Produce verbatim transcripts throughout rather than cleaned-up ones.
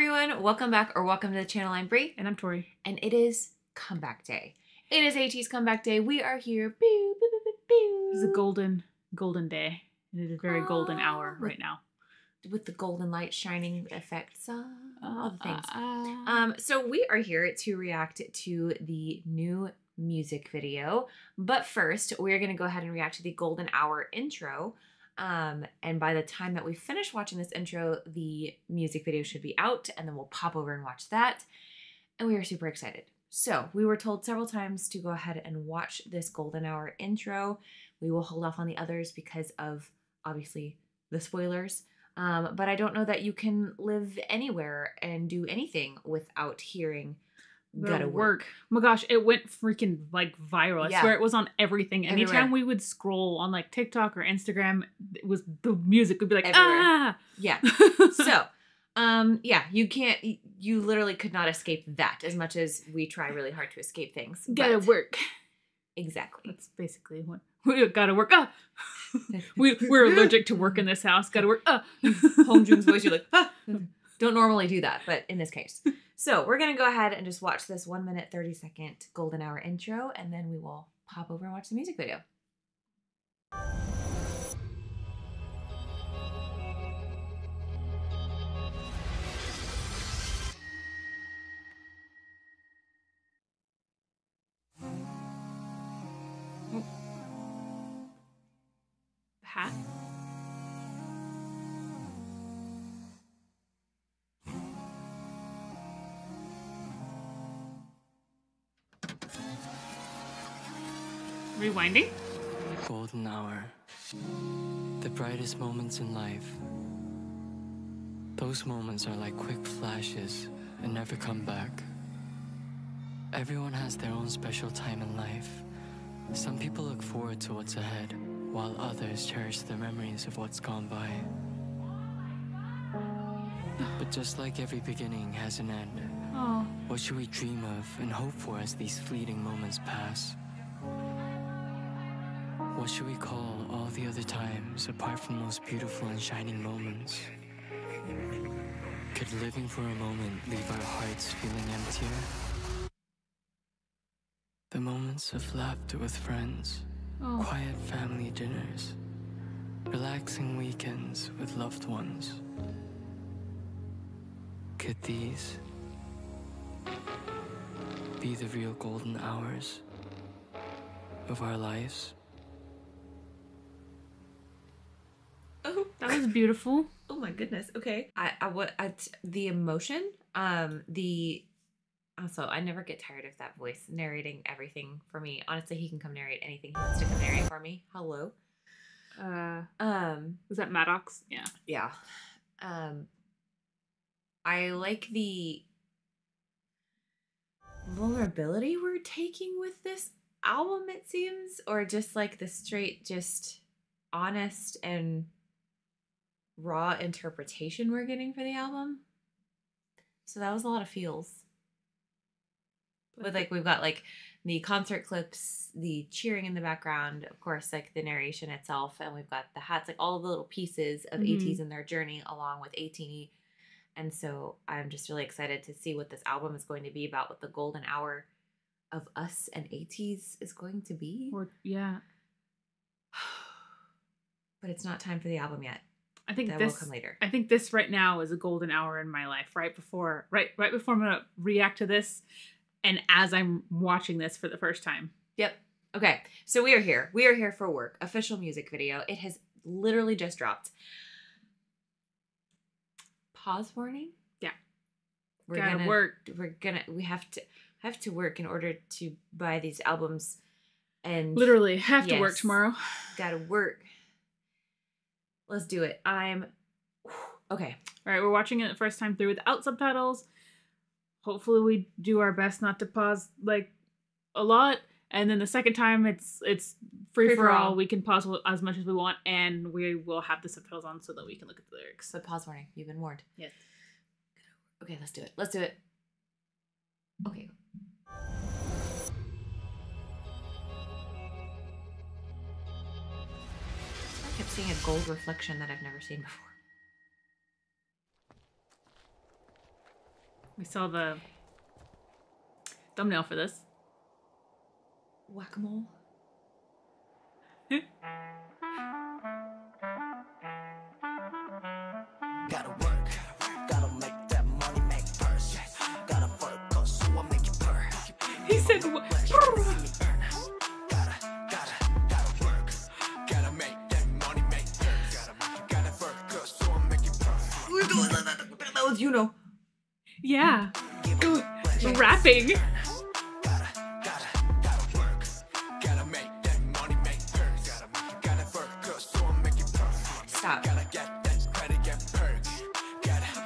everyone, welcome back or welcome to the channel. I'm Bree. And I'm Tori. And it is comeback day. It is ATEEZ comeback day. We are here. Pew, pew, pew, pew, pew. It's a golden, golden day. It is a very oh, golden hour with, right now. With the golden light shining effects. Uh, all the things. Uh, uh, um, so we are here to react to the new music video. But first, we're going to go ahead and react to the golden hour intro. Um, and by the time that we finish watching this intro, the music video should be out, and then we'll pop over and watch that. And we are super excited. So we were told several times to go ahead and watch this golden hour intro. We will hold off on the others because of, obviously, the spoilers. Um, but I don't know that you can live anywhere and do anything without hearing Gotta work. Oh my gosh, it went freaking like viral. I yeah. swear it was on everything. Everywhere. Anytime we would scroll on like TikTok or Instagram, it was the music would be like everywhere. Ah. Yeah. so, um, yeah, you can't. You literally could not escape that. As much as we try really hard to escape things, gotta work. Exactly. That's basically what we gotta work. Ah. we we're allergic to work in this house. Gotta work. Ah. Home June's voice. You're like, ah. Don't normally do that, but in this case. So we're going to go ahead and just watch this one minute, thirty second golden hour intro, and then we will pop over and watch the music video. Hat? Rewinding. Golden hour. The brightest moments in life. Those moments are like quick flashes and never come back. Everyone has their own special time in life. Some people look forward to what's ahead, while others cherish the memories of what's gone by. But just like every beginning has an end, oh. what should we dream of and hope for as these fleeting moments pass? What should we call all the other times, apart from those beautiful and shining moments? Could living for a moment leave our hearts feeling emptier? The moments of laughter with friends, oh. quiet family dinners, relaxing weekends with loved ones. Could these be the real golden hours of our lives? That was beautiful. Oh my goodness. Okay. I, I, what, I, the emotion, um, the, also, I never get tired of that voice narrating everything for me. Honestly, he can come narrate anything he wants to come narrate for me. Hello. Uh, um, was that Maddox? Yeah. Yeah. Um, I like the vulnerability we're taking with this album, it seems, or just like the straight, just honest and raw interpretation we're getting for the album. So that was a lot of feels. But like we've got like the concert clips, the cheering in the background, of course, like the narration itself, and we've got the hats, like all the little pieces of mm-hmm. ATEEZ and their journey along with ATEEZ. And so I'm just really excited to see what this album is going to be about, what the golden hour of us and ATEEZ is going to be. Or, yeah. But it's not time for the album yet. I think that this will come later. I think this right now is a golden hour in my life. Right before, right, right before I'm gonna react to this, and as I'm watching this for the first time. Yep. Okay. So we are here. We are here for Work, official music video. It has literally just dropped. Pause warning. Yeah. We're Gotta gonna work. We're gonna. We have to have to work in order to buy these albums, and literally have yes, to work tomorrow. Gotta work. Let's do it. I'm... Okay. All right, we're watching it the first time through without subtitles. Hopefully we do our best not to pause, like, a lot. And then the second time, it's it's free, free for, for all. all. We can pause as much as we want, and we will have the subtitles on so that we can look at the lyrics. But pause warning. You've been warned. Yes. Okay, let's do it. Let's do it. Okay. I kept seeing a gold reflection that I've never seen before. We saw the thumbnail for this. Whack-a-mole. Gotta work. Gotta make that money, make purse. Gotta work, so I make you purr. He said what? You know, yeah, ooh, rapping. Stop.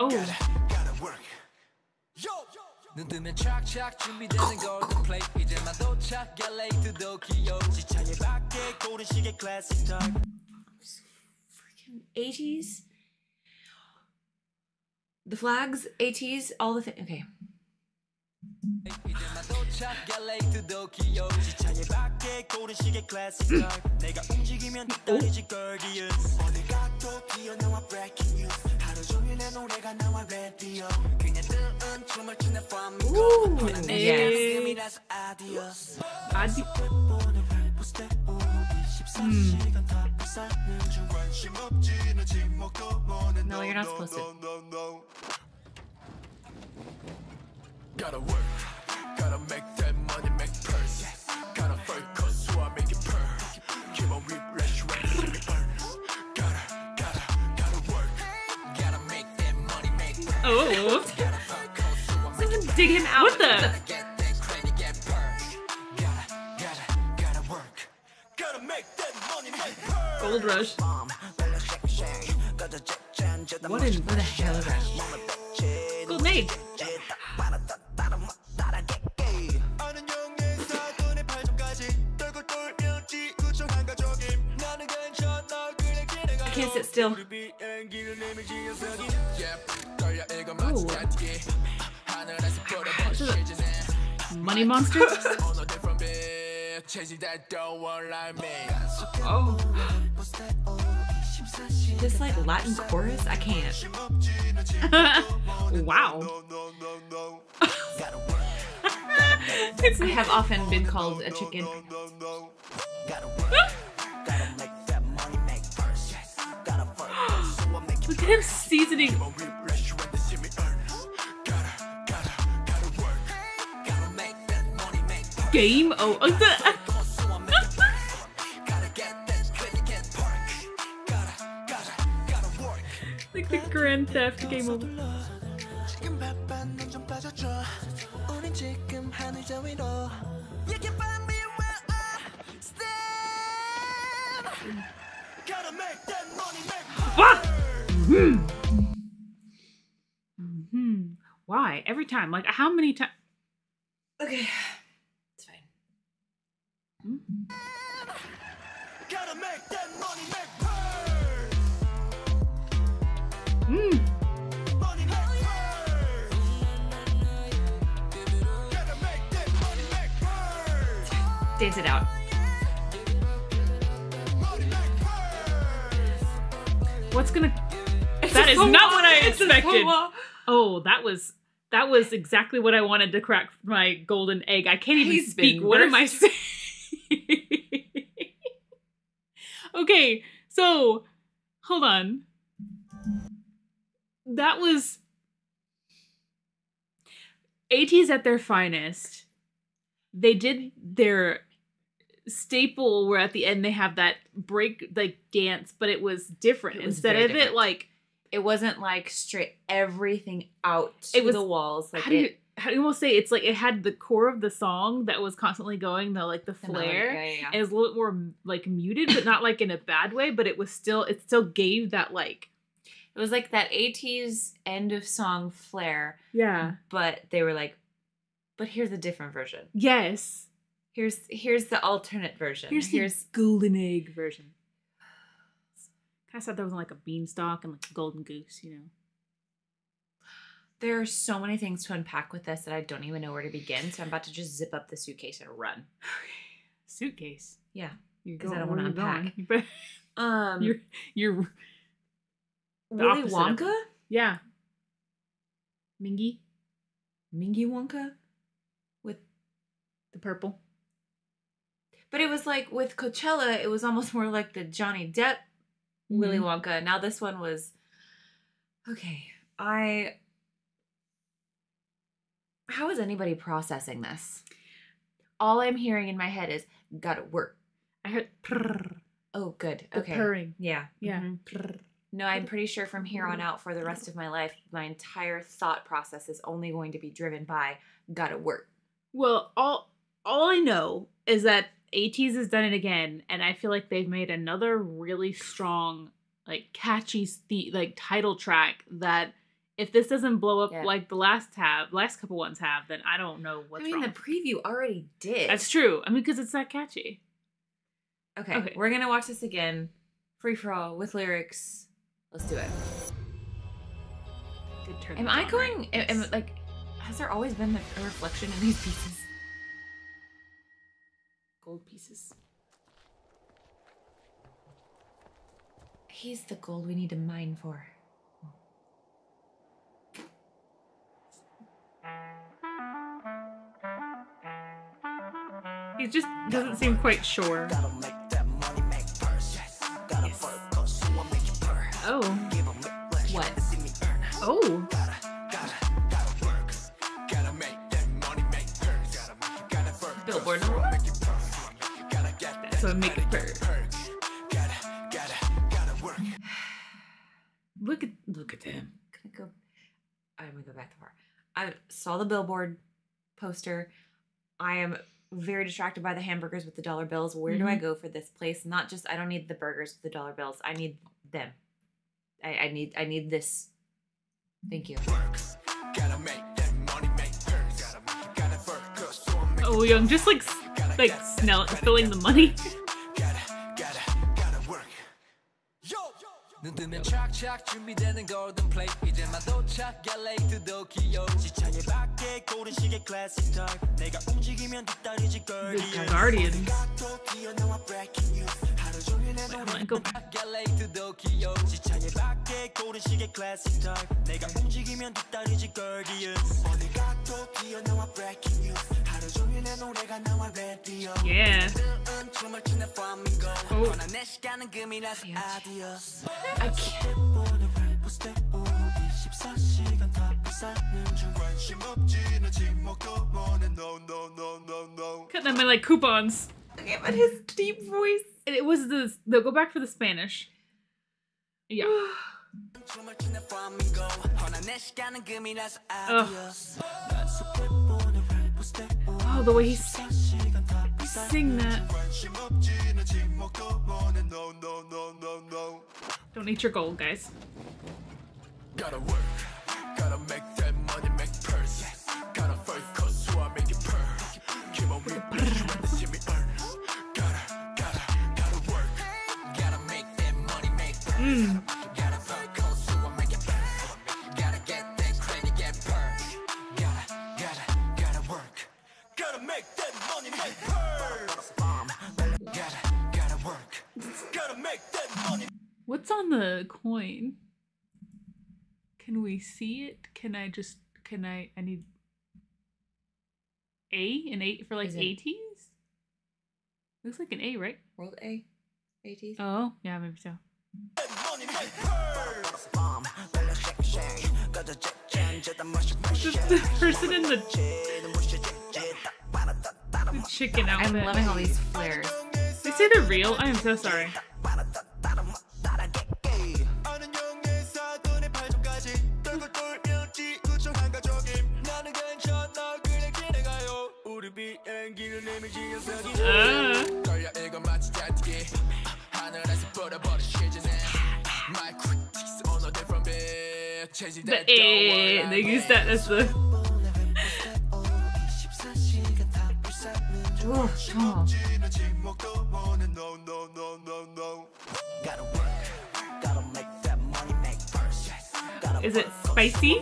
Oh. Freaking eighties. The flags, ATEEZ, all the things. Okay. Ooh, yes. Mm. No, you're not supposed to. Gotta work, gotta make that money, make purse. Gotta focus, so I make it purr. Keep on refresh, ready to burn. Gotta, gotta, gotta work. Gotta make that money, make purr. Oh, gotta focus, so I make it purr. Dig him out there. Gold Rush. What in the hell is that? Golden Age. I can't sit still. Ooh. Money monster? Chasing that don't want like me. Oh, this like Latin chorus, I can't. Wow. I have often been called a chicken. Look at him seasoning. Game? Oh, oh the like the Grand Theft game over. Mm-hmm. Mm-hmm. Why? Every time? Like how many times? Okay. It's fine. Mm-hmm. Gotta make that money, make Mm. Dance it out. What's gonna? It's that is not what I expected. Oh, that was that was exactly what I wanted to crack my golden egg. I can't even He's speak. What am I saying? Okay, so hold on. That was ATEEZ at their finest. They did their staple where at the end they have that break like dance, but it was different. It was Instead of different. it like it wasn't like straight everything out to it was, the walls. Like how do, it, you, how do you almost say it's like it had the core of the song that was constantly going, the like the flare. The melody, yeah, yeah, yeah. And it was a little more like muted, but not like in a bad way, but it was still it still gave that like It was like that ATEEZ end of song flair. Yeah. But they were like, but here's a different version. Yes. Here's here's the alternate version. Here's, here's the golden egg version. Kind of thought there was like a beanstalk and like a golden goose, you know. There are so many things to unpack with this that I don't even know where to begin. So I'm about to just zip up the suitcase and run. Suitcase? Yeah. Because I don't want to unpack. Going. um, you're... you're Willy Wonka? Yeah. Mingy? Mingy Wonka with the purple. But it was like with Coachella, it was almost more like the Johnny Depp mm-hmm. Willy Wonka. Now this one was, okay, I, how is anybody processing this? All I'm hearing in my head is, gotta work. I heard prrr. Oh, good. The okay. purring. Yeah. Yeah. Mm-hmm. No, I'm pretty sure from here on out for the rest of my life, my entire thought process is only going to be driven by, gotta work. Well, all all I know is that ATEEZ has done it again, and I feel like they've made another really strong, like catchy, like title track that if this doesn't blow up yeah. like the last tab, last couple ones have, then I don't know what's wrong. I mean, wrong. The preview already did. That's true. I mean, because it's that catchy. Okay, okay, we're gonna watch this again, free for all with lyrics. Let's do it. Good turn. Am I going? Right? Am, am like? Has there always been a reflection in these pieces? Gold pieces. He's the gold we need to mine for. He just doesn't seem quite sure. Yes. Oh. What? Oh. Billboard number one. That's what make it perk. Look at look at them. I'm gonna go. I'm gonna go back to the bar. I saw the billboard poster. I am very distracted by the hamburgers with the dollar bills. Where mm-hmm. do I go for this place? Not just I don't need the burgers with the dollar bills. I need them. I, I need I need this. Thank you. Oh, Young just like like snell filling the money. The Guardian. Wait, go back. Yeah. Oh. I can't. Cutting out my like coupons. Okay, but his deep voice. And it was the they'll go back for the Spanish. Yeah. Oh, the way he sings, he sing that. Don't eat your gold, guys. Gotta work, gotta make that money, make purse. Yes. Gotta fight, cause so I make it purse. Keep on with the shimmy earn. Gotta, gotta, gotta work. Gotta make that money, make purse. Gotta fight, cause so I make it purse. Gotta get that credit, get purse. Gotta, gotta, gotta work. Gotta make that money, make purse. Gotta, gotta work. Gotta make that money. What's on the coin? Can we see it? Can I just, can I, I need A? An A for like ATEEZ? Looks like an A, right? World A? ATEEZ? Oh, yeah, maybe so. Just the person in the, the chicken outfit. I'm loving all these flares. They say they're real? I am so sorry. Uh. The A, they use that as the. Oh, oh. Is it spicy?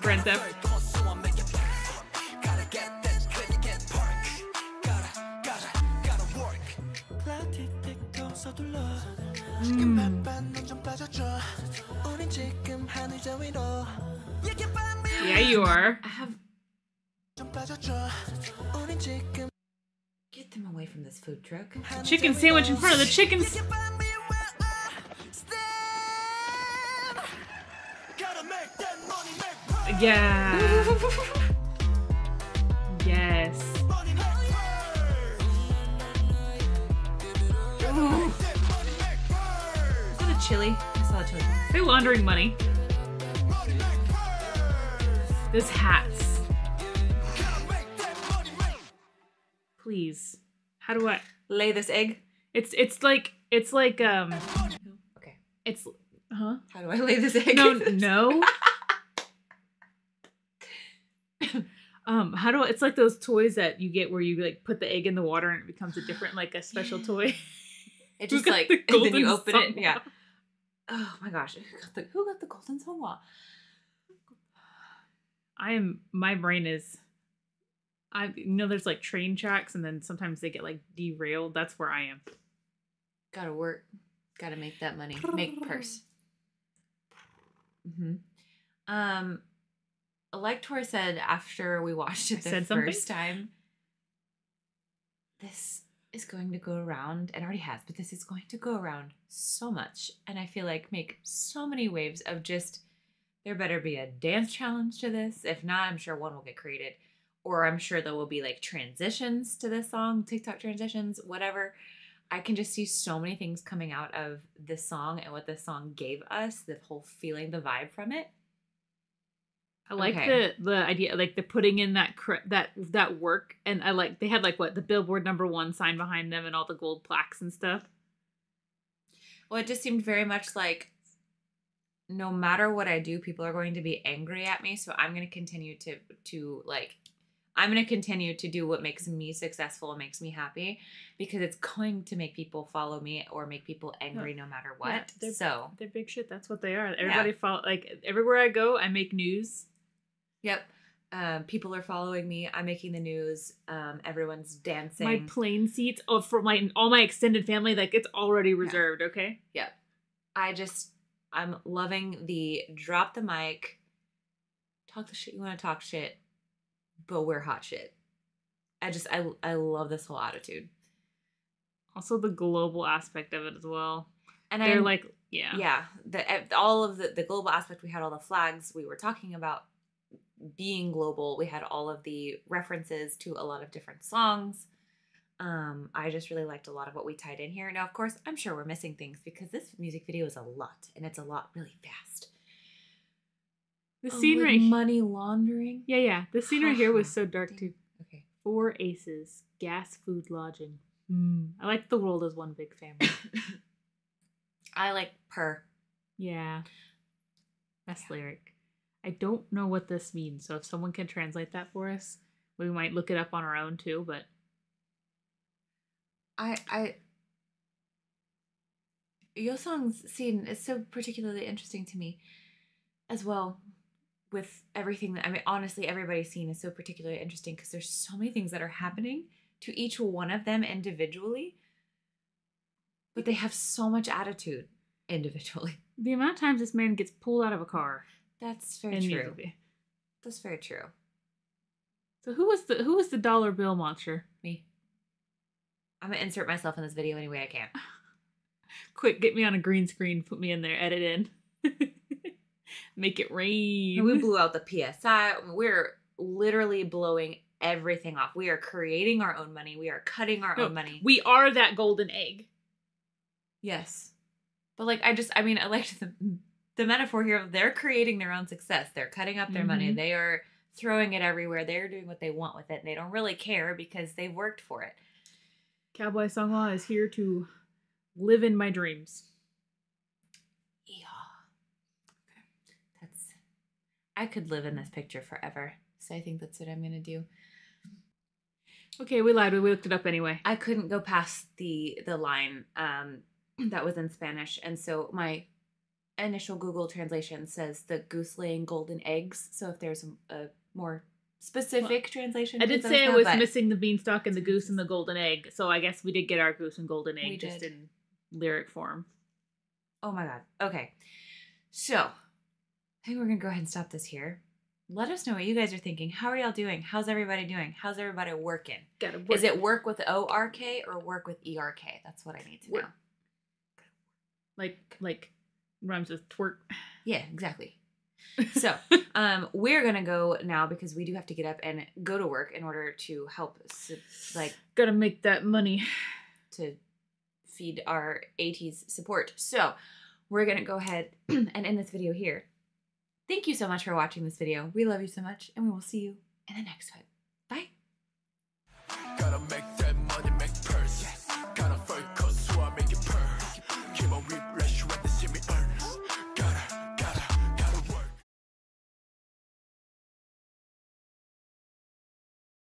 Grand Theft. Mm. Yeah, you are. I have... Get them away from this food truck. Chicken sandwich in front of the chickens. Yeah. Yes. Ooh. Is that a chili? I saw a chili. They're laundering money. This hats. Please. How do I lay this egg? It's it's like it's like um. Okay. It's huh? How do I lay this egg? No, no. Um, how do I, it's like those toys that you get where you like put the egg in the water and it becomes a different, like a special toy. It just like, the and then you open it. Yeah. Oh my gosh. Who got the, who got the golden sowa? I am, my brain is, I you know there's like train tracks and then sometimes they get like derailed. That's where I am. Gotta work. Gotta make that money. Make purse. Mm-hmm. Um, like Tor said after we watched it the first time, this is going to go around, and already has, but this is going to go around so much, and I feel like make so many waves of just, there better be a dance challenge to this. If not, I'm sure one will get created, or I'm sure there will be like transitions to this song, TikTok transitions, whatever. I can just see so many things coming out of this song and what this song gave us, the whole feeling, the vibe from it. I like okay. the the idea, like the putting in that cre that that work, and I like they had like what the Billboard number one sign behind them and all the gold plaques and stuff. Well, it just seemed very much like, no matter what I do, people are going to be angry at me, so I'm going to continue to to like, I'm going to continue to do what makes me successful and makes me happy, because it's going to make people follow me or make people angry yeah. no matter what. Yeah, they're, so they're big shit. That's what they are. Everybody yeah. follow like everywhere I go, I make news. Yep. Um, people are following me. I'm making the news. Um, everyone's dancing. My plane seats oh, for my all my extended family, like it's already reserved, yeah. okay? Yep. I just, I'm loving the drop the mic, talk the shit you want to talk shit, but we're hot shit. I just, I, I love this whole attitude. Also the global aspect of it as well. And They're I'm, like, yeah. Yeah. The, all of the, the global aspect, we had all the flags we were talking about being global, we had all of the references to a lot of different songs. Um, I just really liked a lot of what we tied in here. Now, of course, I'm sure we're missing things because this music video is a lot, and it's a lot really fast. The oh, scene right money laundering. Yeah, yeah. The scene right here was so dark too. Okay. Four aces, gas, food, lodging. Mm. I like the world as one big family. I like purr. Yeah. That's yeah. lyric. I don't know what this means, so if someone can translate that for us, we might look it up on our own too, but I I Yosung's scene is so particularly interesting to me as well, with everything that I mean honestly everybody's scene is so particularly interesting because there's so many things that are happening to each one of them individually, but they have so much attitude individually. The amount of times this man gets pulled out of a car. That's very true. That's very true. So who was the who was the dollar bill monster? Me. I'm gonna insert myself in this video any way I can. Quick, get me on a green screen, put me in there, edit in, make it rain. And we blew out the P S I. We're literally blowing everything off. We are creating our own money. We are cutting our no, own money. We are that golden egg. Yes, but like I just, I mean, I liked the. The metaphor here, they're creating their own success. They're cutting up their mm-hmm. money. They are throwing it everywhere. They're doing what they want with it. And they don't really care because they've worked for it. Cowboy Songwa is here to live in my dreams. Yeah. That's, I could live in this picture forever. So I think that's what I'm going to do. Okay, we lied. We looked it up anyway. I couldn't go past the, the line um, that was in Spanish. And so my... initial Google translation says the goose laying golden eggs. So if there's a, a more specific well, translation, I did say I was missing the beanstalk and the goose and the golden egg. So I guess we did get our goose and golden egg. We just did. didn't lyric form. Oh my God. Okay. So I think we're going to go ahead and stop this here. Let us know what you guys are thinking. How are y'all doing? How's everybody doing? How's everybody working? Gotta work. Is it work with O R K or work with E R K? That's what I need to work. know. Like, like rhymes with twerk. Yeah, exactly. So um, we're going to go now because we do have to get up and go to work in order to help. So, like, got to make that money to feed our ATEEZ support. So we're going to go ahead and end this video here. Thank you so much for watching this video. We love you so much, and we will see you in the next one.